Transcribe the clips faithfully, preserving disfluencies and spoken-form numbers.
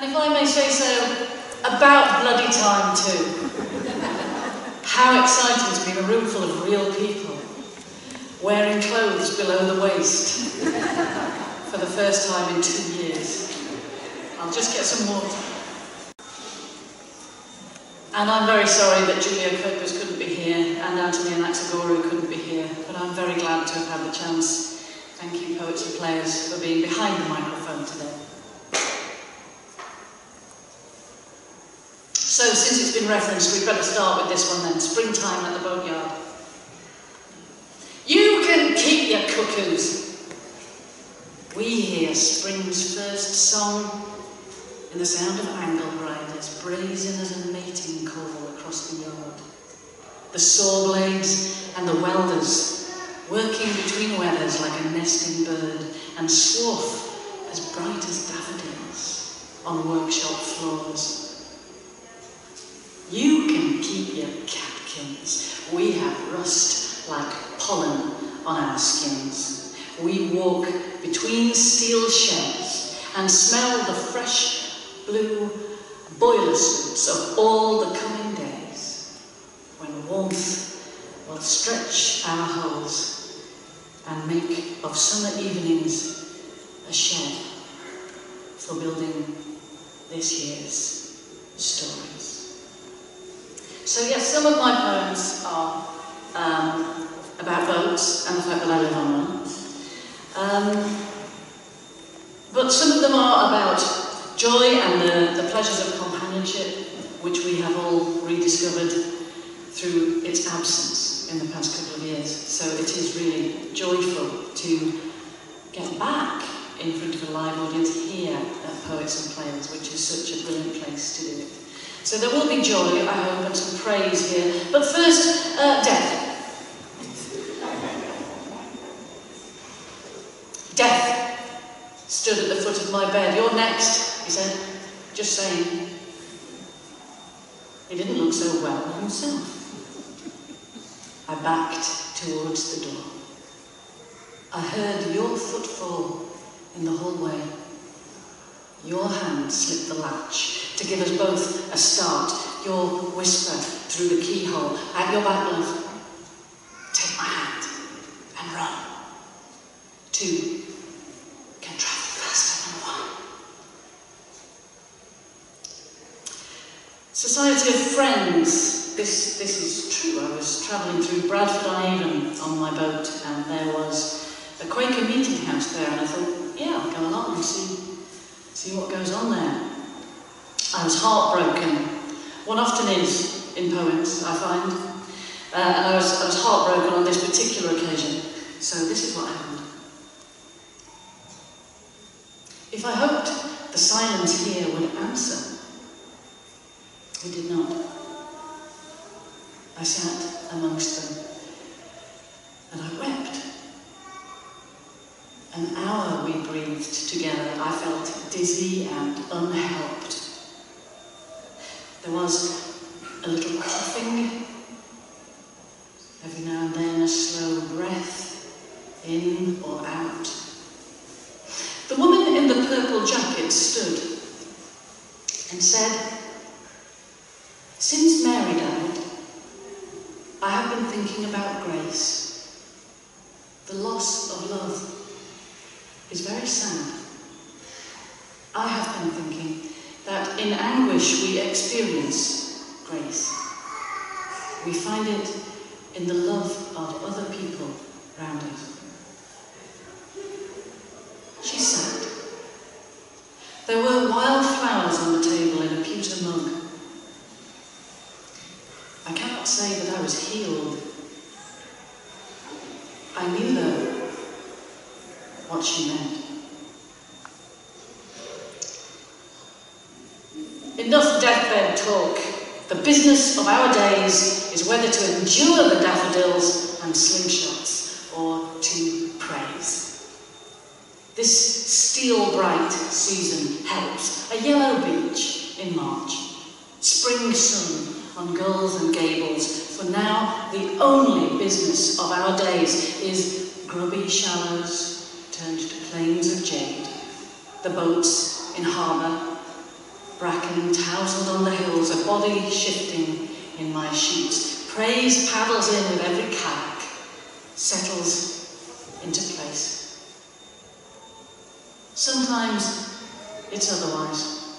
And if I may say so, about bloody time too. How exciting to be in a room full of real people, wearing clothes below the waist for the first time in two years. I'll just get some water. And I'm very sorry that Julia Copus couldn't be here and Anthony Anaxagorou couldn't be here, but I'm very glad to have had the chance. Thank you, Poets and Players, for being behind the microphone today. So, since it's been referenced, we'd better start with this one then. Springtime at the Boatyard. You can keep your cuckoos. We hear spring's first song in the sound of angle grinders, brazen as a mating call across the yard. The saw blades and the welders, working between weathers like a nesting bird, and swarf as bright as daffodils on workshop floors. You can keep your catkins. We have rust like pollen on our skins. We walk between steel shells and smell the fresh blue boiler suits of all the coming days, when warmth will stretch our hulls and make of summer evenings a shed for building this year's stories. So yes, some of my poems are um, about boats and the fact that I live on one. Um, but some of them are about joy and the, the pleasures of companionship, which we have all rediscovered through its absence in the past couple of years. So it is really joyful to get back in front of a live audience here at Poets and Players, which is such a brilliant place to do it. So there will be joy, I hope, and some praise here. But first, uh, death. Death stood at the foot of my bed. "You're next," he said, just saying. He didn't look so well himself. I backed towards the door. I heard your footfall in the hallway. Your hand slipped the latch to give us both a start. Your whisper through the keyhole. "At your back, love. Take my hand and run. Two can travel faster than one." Society of Friends. This, this is true. I was travelling through Bradford-on-Avon on my boat, and there was a Quaker meeting house there, and I thought, yeah, I'll go along and see. See what goes on there. I was heartbroken. One often is in poems, I find. Uh, and I was, I was heartbroken on this particular occasion. So this is what happened. If I hoped the silence here would answer, it did not. I sat amongst them, and I wept. An hour we breathed together. I felt dizzy and unhelped. There was a little coughing, every now and then a slow breath, in or out. The woman in the purple jacket stood and said, "Since Mary died, I have been thinking about grace. The loss of love is very sad. I have been thinking that in anguish we experience grace. We find it in the love of other people round us." She sat. There were wild flowers on the table in a pewter mug. I cannot say that I was healed. I knew, though, what she meant. Enough deathbed talk. The business of our days is whether to endure the daffodils and slingshots or to praise. This steel bright season helps. A yellow beach in March. Spring sun on gulls and gables. For now, the only business of our days is grubby shallows turned to plains of jade, the boats in harbour, bracken tousled on the hills, a body shifting in my sheets. Praise paddles in with every kayak, settles into place. Sometimes it's otherwise.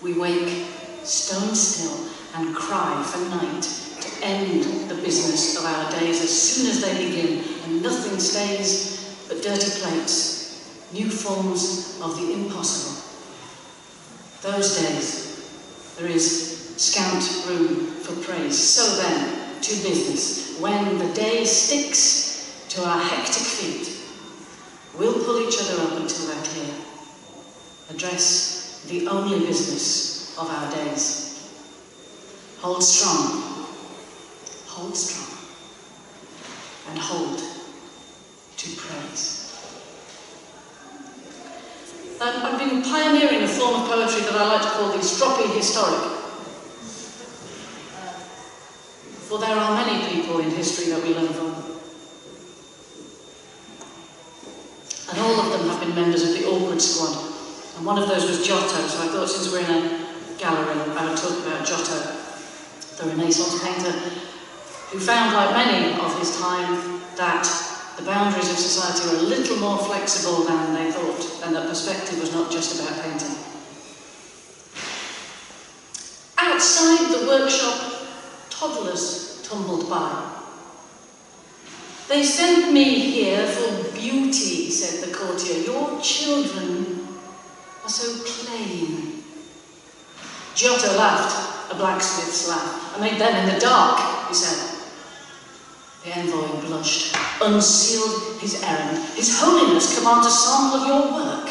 We wake stone still and cry for night to end the business of our days as soon as they begin, and nothing stays but dirty plates, new forms of the impossible. Those days, there is scant room for praise. So then, to business. When the day sticks to our hectic feet, we'll pull each other up until they're clear. Address the only business of our days. Hold strong. Hold strong. And hold to praise. Um, I've been pioneering a form of poetry that I like to call the stroppy historic. For there are many people in history that we learn from. And all of them have been members of the awkward squad. And one of those was Giotto, so I thought, since we're in a gallery, I would talk about Giotto, the Renaissance painter, who found, like many of his time, that the boundaries of society were a little more flexible than they thought, and that perspective was not just about painting. Outside the workshop, toddlers tumbled by. "They sent me here for beauty," said the courtier. "Your children are so plain." Giotto laughed, a blacksmith's laugh. "I made them in the dark," he said. The envoy blushed, unsealed his errand. "His Holiness commands a sample of your work."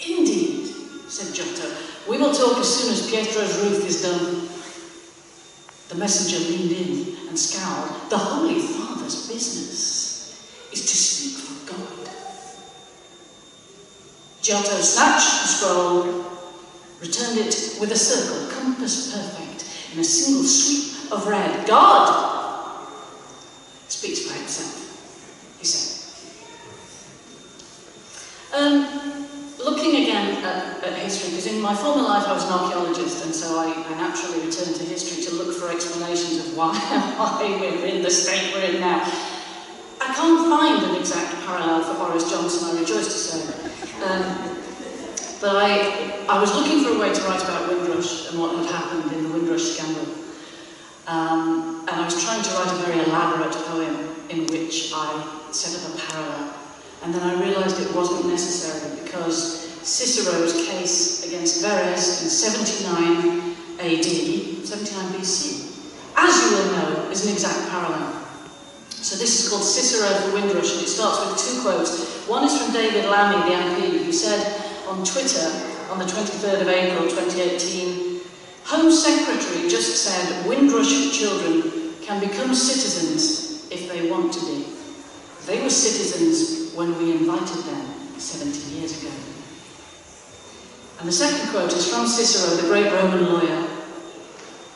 "Indeed," said Giotto. "We will talk as soon as Pietro's roof is done." The messenger leaned in and scowled. "The Holy Father's business is to speak for God." Giotto snatched the scroll, returned it with a circle, compass perfect, in a single sweep of red. "God speaks by himself," he said. Um, looking again at, at history, because in my former life I was an archaeologist, and so I, I naturally returned to history to look for explanations of why, why we're in the state we're in now. I can't find an exact parallel for Boris Johnson, I rejoice to say. Um, but I, I was looking for a way to write about Windrush and what had happened in the Windrush scandal. Um, And I was trying to write a very elaborate poem in which I set up a parallel. And then I realised it wasn't necessary, because Cicero's case against Verres in seventy-nine A D, seventy-nine B C, as you will know, is an exact parallel. So this is called Cicero for Windrush, and it starts with two quotes. One is from David Lammy, the M P, who said on Twitter on the twenty-third of April twenty eighteen, "Home Secretary just said Windrush children can become citizens if they want to be. They were citizens when we invited them seventy years ago. And the second quote is from Cicero, the great Roman lawyer.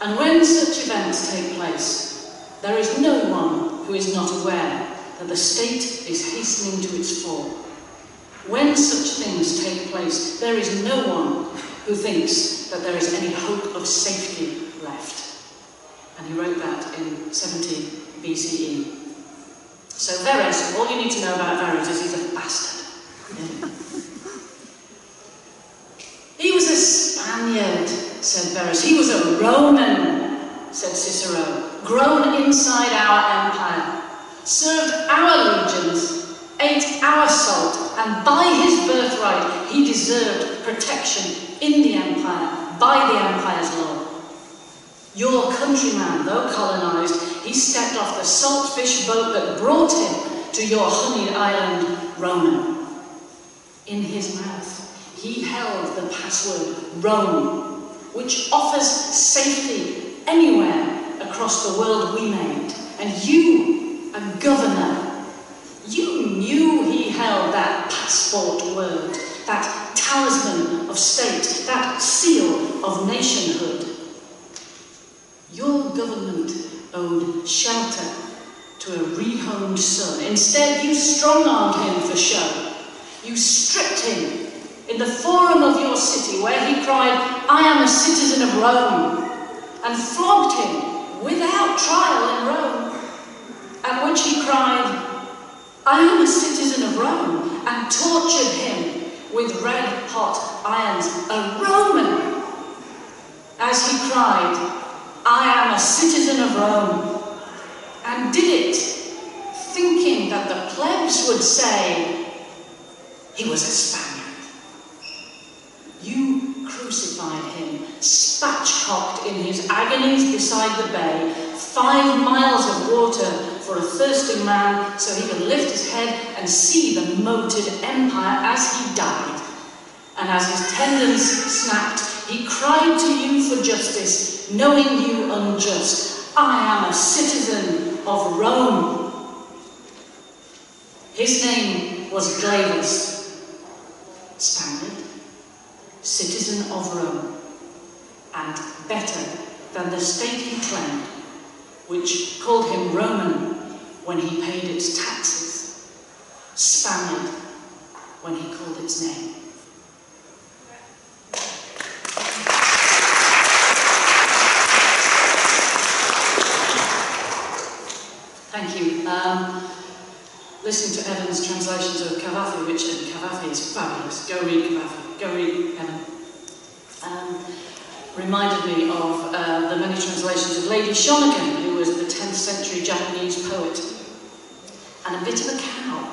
"And when such events take place, there is no one who is not aware that the state is hastening to its fall. When such things take place, there is no one who thinks that there is any hope of safety left." And he wrote that in seventy B C E. So Verres, all you need to know about Verres is he's a bastard. Yeah. "He was a Spaniard," said Verres. "He was a Roman," said Cicero, "grown inside our empire, served our legions, ate our salt, and by his birthright he deserved protection in the empire, by the empire's law. Your countryman, though colonised, he stepped off the saltfish boat that brought him to your honeyed island, Roman. In his mouth, he held the password Rome, which offers safety anywhere across the world we made. And you, a governor, you knew he held that passport word, that talisman of state, that seal of nationhood. Your government owed shelter to a rehomed son. Instead, you strong-armed him for show. You stripped him in the forum of your city, where he cried, "I am a citizen of Rome," and flogged him without trial in Rome, at which he cried, "I am a citizen of Rome," and tortured him with red-hot irons, a Roman, as he cried, "I am a citizen of Rome," and did it, thinking that the plebs would say he was a Spaniard. You crucified him, spatchcocked in his agonies beside the bay, five miles of water for a thirsting man so he could lift his head and see the moated empire as he died. And as his tendons snapped, he cried to you for justice, knowing you unjust, "I am a citizen of Rome." His name was Glaeus, Spaniard, citizen of Rome, and better than the state he claimed, which called him Roman when he paid its taxes, Spaniard when he called its name. Thank you. Um, Listen to Evan's translations of Cavafy, which and Cavafy is fabulous. Go read Cavafy. Go read Evan. Um, reminded me of uh, the many translations of Lady Shonagon, who was the tenth century Japanese poet, and a bit of a cow.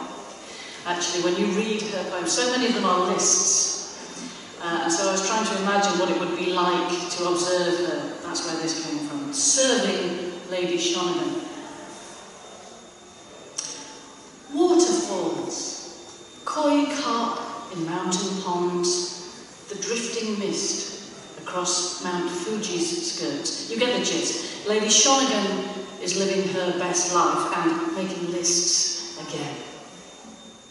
Actually, when you read her poems, so many of them are lists, uh, and so I was trying to imagine what it would be like to observe her. That's where this came from. Serving Lady Shonagon. Waterfalls, koi carp in mountain ponds, the drifting mist across Mount Fuji's skirts. You get the gist. Lady Shonagon is living her best life and making lists again.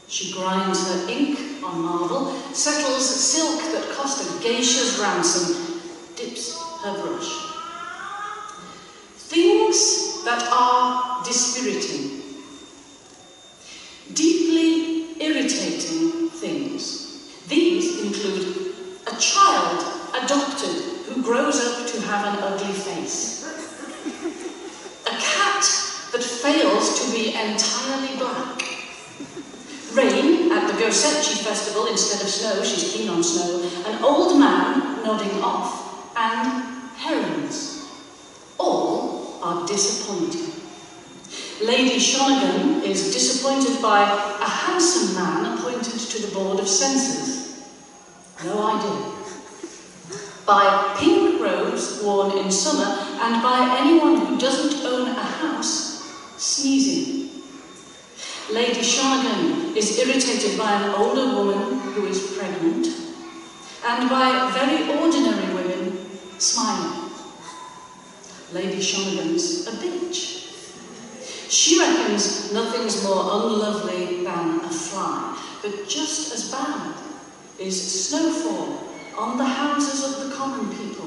She grinds her ink on marble, settles silk that cost a geisha's ransom, dips her brush. Things that are dispiriting. Deeply irritating things. These include a child adopted who grows up to have an ugly face, a cat that fails to be entirely black, rain at the Gosechi festival instead of snow, she's keen on snow, an old man nodding off, and herons. All are disappointing. Lady Shonagon is disappointed by a handsome man appointed to the Board of Censors. No idea. By pink robes worn in summer, and by anyone who doesn't own a house sneezing. Lady Shonagon is irritated by an older woman who is pregnant, and by very ordinary women smiling. Lady Shonagon's a bitch. She reckons nothing's more unlovely than a fly, but just as bad is snowfall on the houses of the common people.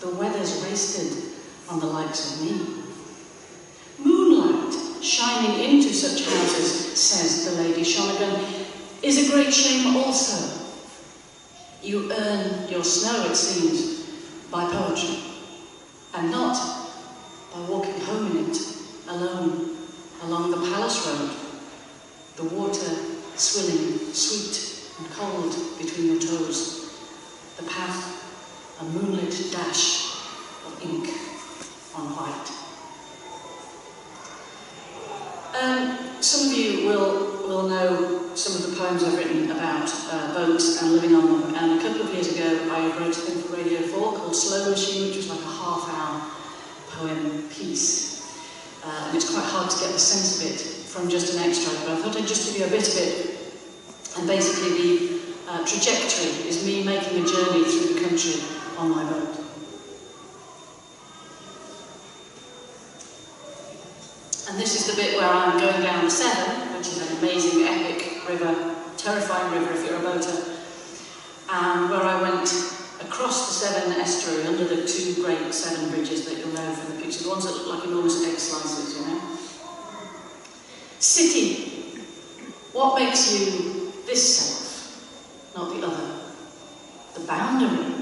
The weather's wasted on the likes of me. Moonlight shining into such houses, says the Lady Shonagon, is a great shame also. You earn your snow, it seems, by poetry, and not by walking home in it. Alone, along the palace road, the water swilling, sweet and cold between your toes, the path a moonlit dash of ink on white. Um, some of you will, will know some of the poems I've written about uh, boats and living on them, and a couple of years ago I wrote a thing for Radio four called Slow Machine, which was like a half-hour poem piece. Uh, and it's quite hard to get the sense of it from just an extract, but I thought I'd just give you a bit of it. And basically the uh, trajectory is me making a journey through the country on my boat. And this is the bit where I'm going down the Severn, which is an amazing, epic river, terrifying river if you're a boater, and where I went across the Severn estuary, under the two great Severn bridges that you'll know from the pictures, the ones that look like enormous egg slices, you know. City, what makes you this self? not the other. The boundary,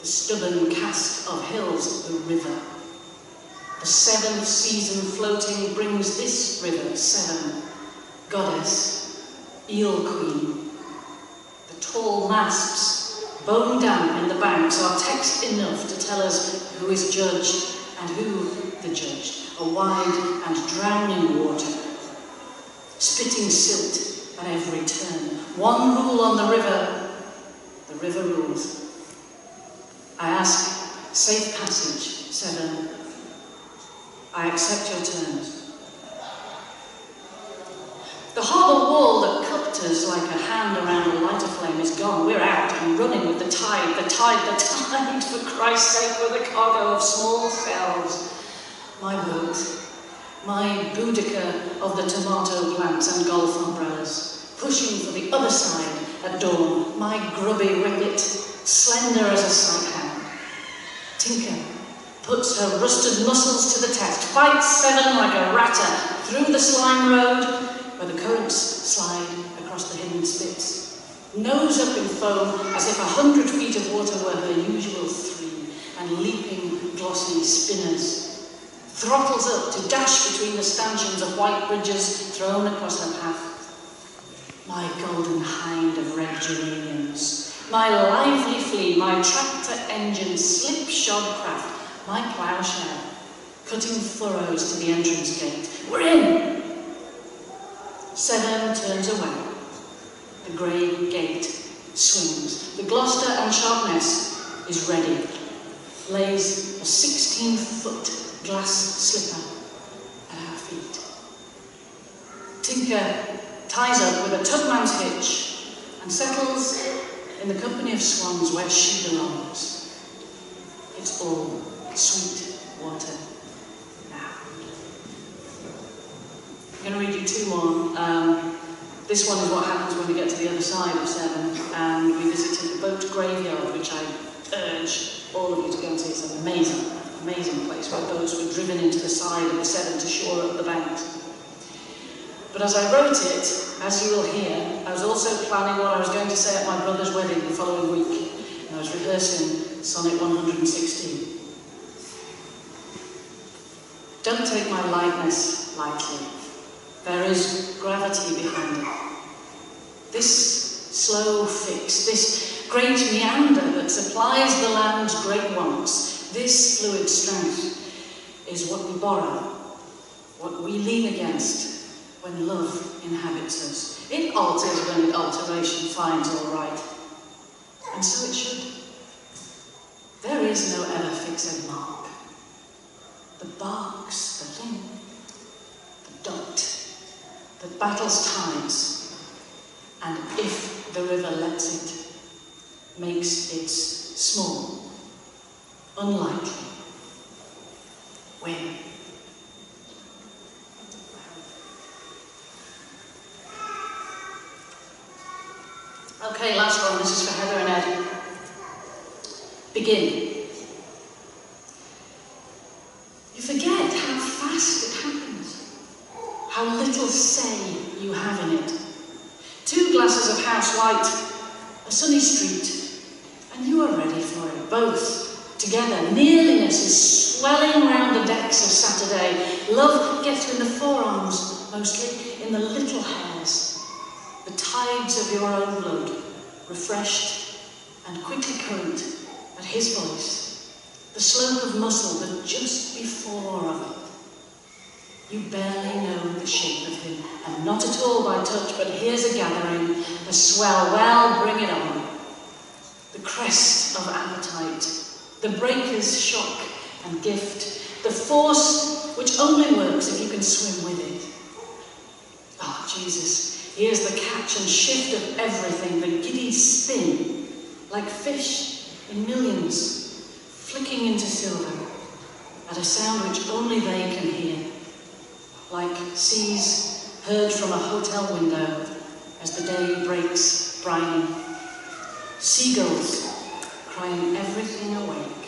the stubborn cast of hills, the river. The seventh season floating brings this river, Severn, goddess, eel queen. The tall masts, bone damp in the banks, are text enough to tell us who is judged and who the judged. A wide and drowning water, spitting silt at every turn. One rule on the river, the river rules. I ask, safe passage, Severn. I accept your terms. The harbour wall that cupped us like a hand around a lighter flame is gone. We're out and running with the tide, the tide, the tide. For Christ's sake, we're the cargo of small shells. My boat, my Boudicca of the tomato plants and golf umbrellas, pushing for the other side at dawn. My grubby ricket, slender as a sighthound. Tinka puts her rusted muscles to the test, fights Severn like a ratter through the slime road where the currents slide across the hidden spits. Nose up in foam as if a hundred feet of water were her usual three, and leaping glossy spinners. Throttles up to dash between the stanchions of white bridges thrown across her path. My golden hind of red geraniums, my lively flea, my tractor engine, slipshod craft, my ploughshare, cutting furrows to the entrance gate. We're in! Severn turns away. The grey gate swings. The Gloucester and Sharpness is ready. Lays a sixteen-foot glass slipper at our feet. Tinker ties up with a tugman's hitch and settles in the company of swans where she belongs. It's all sweet water now. I'm going to read you two more. Um, this one is what happens when we get to the other side of Severn, and we visited the boat graveyard, which I urge all of you to go and see. It's amazing. Amazing place where boats were driven into the side of the Severn to shore up the banks. But as I wrote it, as you will hear, I was also planning what I was going to say at my brother's wedding the following week, and I was rehearsing Sonnet one hundred sixteen. Don't take my lightness lightly. There is gravity behind it. This slow fix, this great meander that supplies the land's great wants, this fluid strength is what we borrow, what we lean against when love inhabits us. It alters when alteration finds all right, and so it should. There is no ever fixed mark. The bark's the thing, the dot, that battles tides, and if the river lets it, makes its small, unlikely when. Okay, last one. This is for Heather and Ed. Begin. You forget how fast it happens, how little say you have in it. Two glasses of house light, a sunny street, and you are ready for it, both together. Nearliness is swelling round the decks of Saturday. Love gets in the forearms, mostly in the little hairs. The tides of your own blood, refreshed and quickly current at his voice. The slope of muscle, the just before of it. You barely know the shape of him, and not at all by touch, but here's a gathering, the swell, well, bring it on. The crest of appetite, the breaker's shock and gift, the force which only works if you can swim with it. Ah, oh, Jesus, here's the catch and shift of everything, the giddy spin, like fish in millions, flicking into silver at a sound which only they can hear, like seas heard from a hotel window as the day breaks briny. Seagulls crying everything away.